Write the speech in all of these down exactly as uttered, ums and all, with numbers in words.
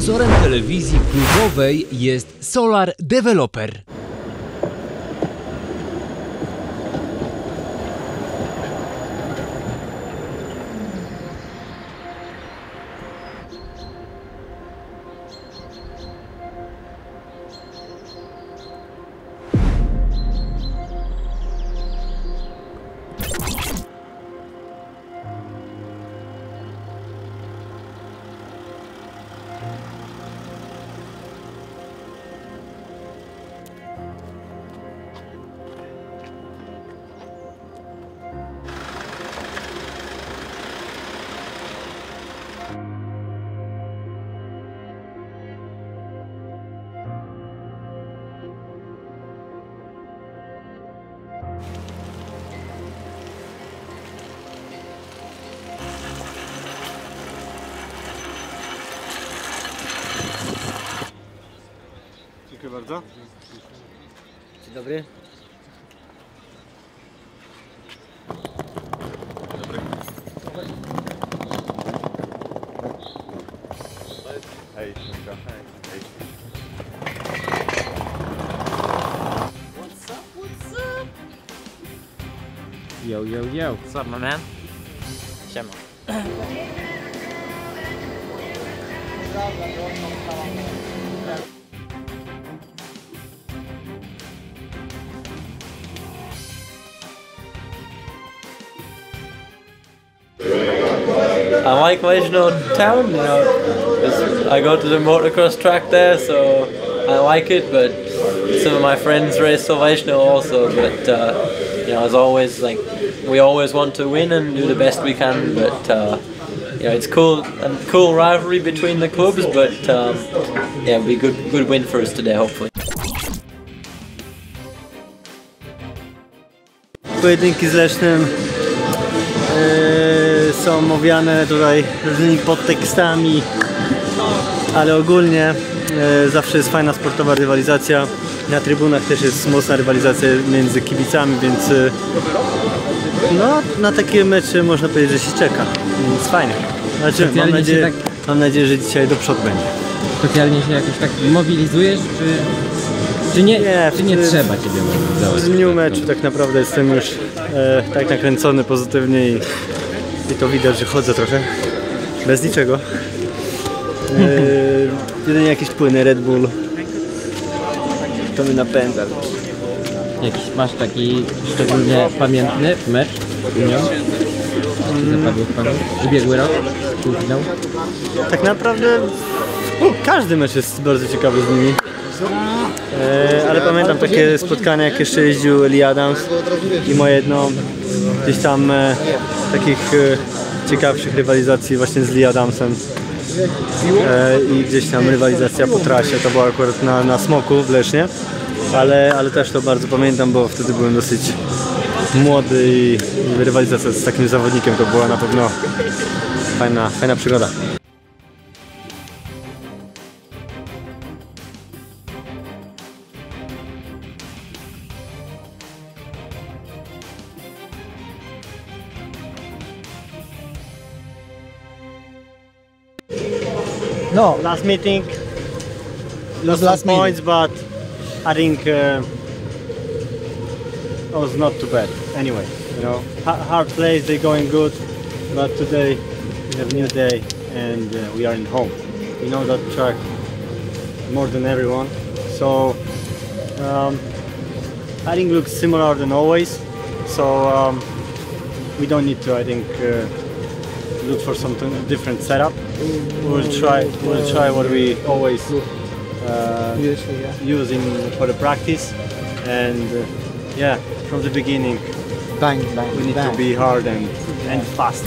Sponsorem telewizji klubowej jest Solar Developer. Dziękuję bardzo. Dzień dobry. Dobry. Hej, szybka. Hej. Hej. What's up, what's up? Yo, yo, yo. What's up, my man? Siema. I like Leszno town, you know, I go to the motocross track there, so I like it, but some of my friends race to Leszno also, but, uh, you know, as always, like, we always want to win and do the best we can, but, uh, you know, it's cool, and cool rivalry between the clubs, but, um, yeah, it'll be a good, good win for us today, hopefully. Pojedynki z Lesznem są owiane tutaj różnymi podtekstami, ale ogólnie e, zawsze jest fajna sportowa rywalizacja. Na trybunach też jest mocna rywalizacja między kibicami, więc e, no, na takie mecze można powiedzieć, że się czeka, więc fajnie. Znaczy, mam, nadzieję, tak... mam nadzieję, że dzisiaj do przodu będzie. Specjalnie się jakoś tak mobilizujesz, czy, czy, nie, nie, czy nie trzeba Ciebie mobilizować? W dniu meczu tak naprawdę jestem już e, tak nakręcony pozytywnie i I to widać, że chodzę trochę bez niczego. Yy, jedynie jakieś płyny Red Bull. To mnie napędza. Jakiś masz taki szczególnie pamiętny mecz z Unią? Zapadł w pamięć? Ubiegły rok? Półfinał? Tak naprawdę każdy mecz jest bardzo ciekawy z nimi. Yy, ale pamiętam takie spotkania, jak jeszcze jeździł Lee Adams i moje jedno gdzieś tam e, takich e, ciekawszych rywalizacji właśnie z Lee Adamsem e, i gdzieś tam rywalizacja po trasie, to była akurat na, na Smoku w Lesznie, ale, ale też to bardzo pamiętam, bo wtedy byłem dosyć młody i rywalizacja z takim zawodnikiem to była na pewno fajna, fajna przygoda. No, last meeting, lost last some points, but I think uh, it was not too bad. Anyway, you know, hard plays, they're going good, but today we have a new day and uh, we are in home. We know that track more than everyone, so um, I think it looks similar than always. So um, we don't need to, I think. Uh, Look for something different setup. We'll try. We'll try what we always uh, use in for the practice. And uh, yeah, from the beginning, bang, bang, we need bang. to be hard and and fast.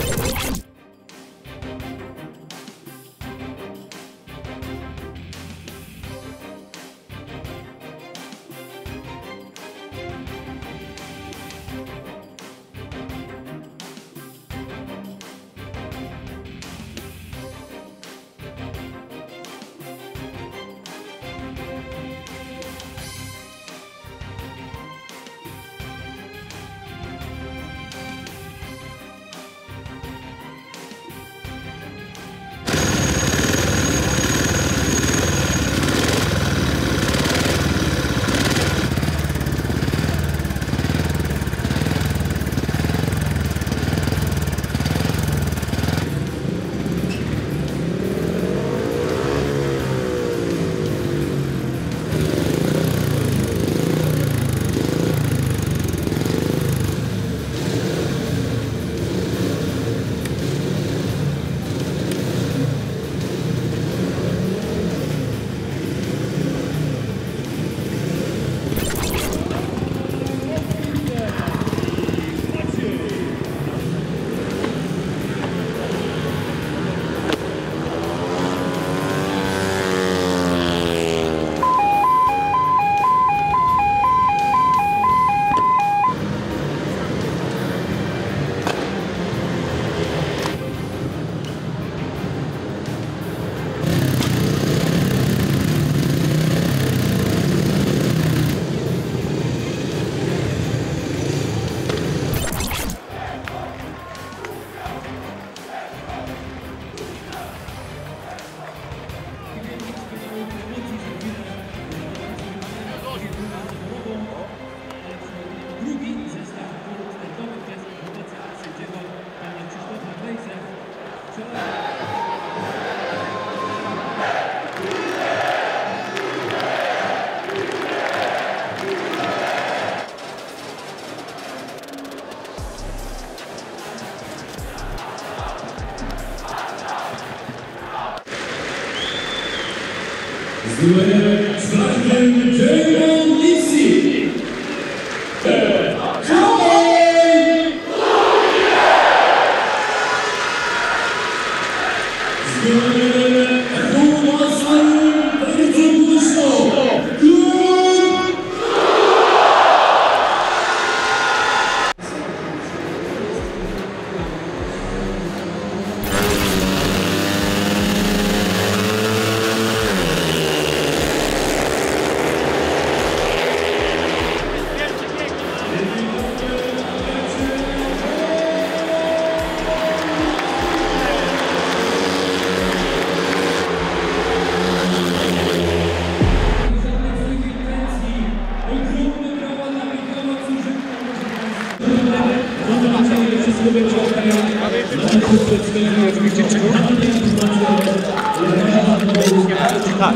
Tak,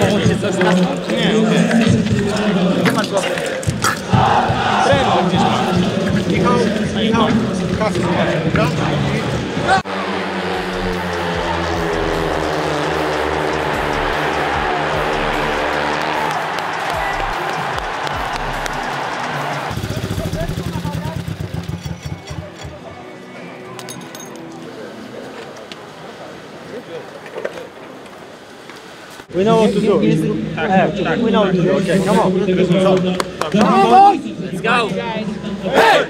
połączy coś na to. Nie, nie. Nie masz głowy. Drewno gdzieś masz. Michał, Michał. Kasy zobaczę, dobra? We know what to do. Tak, tak, we know what to do. Okay, come on. Come on. Let's go. Hey!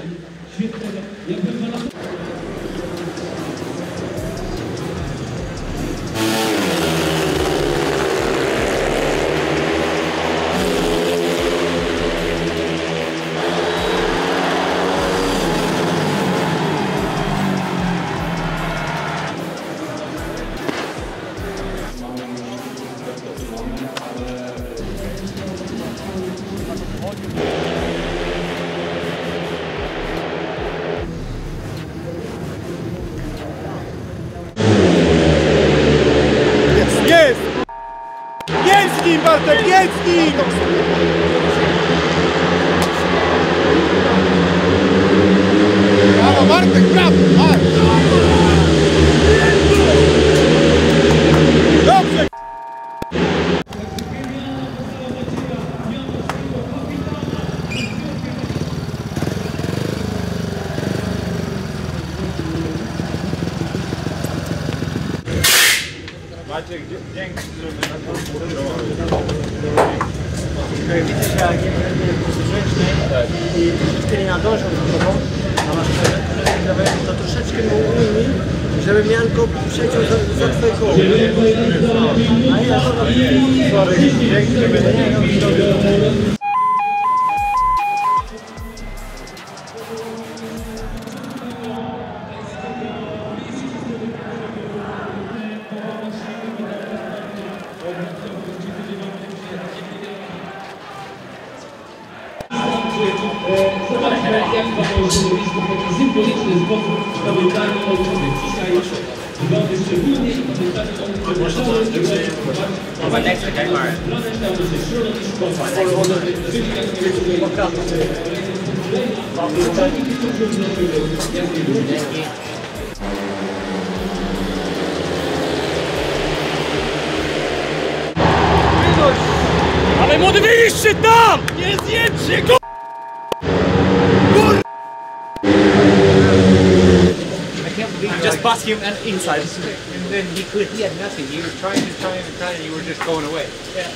Inside, and then he could, he had nothing. He was trying and trying and trying, and you were just going away. Yeah.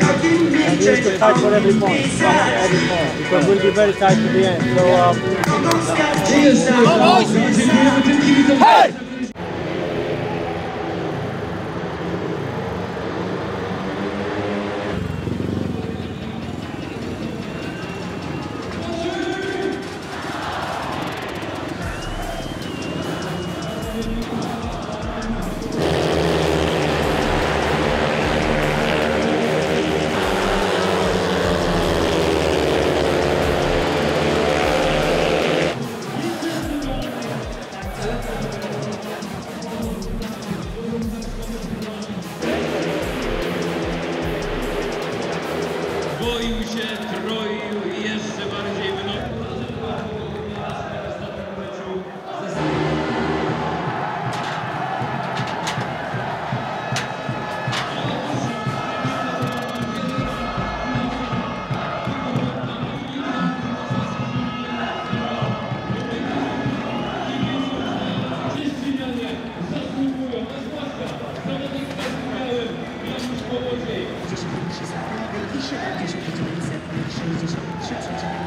And he has to fight for every point, every point, because we'll be very tight to the end. So, um, hey! i siedemdziesiąt dziewięć, sześćdziesiąt trzy przecinek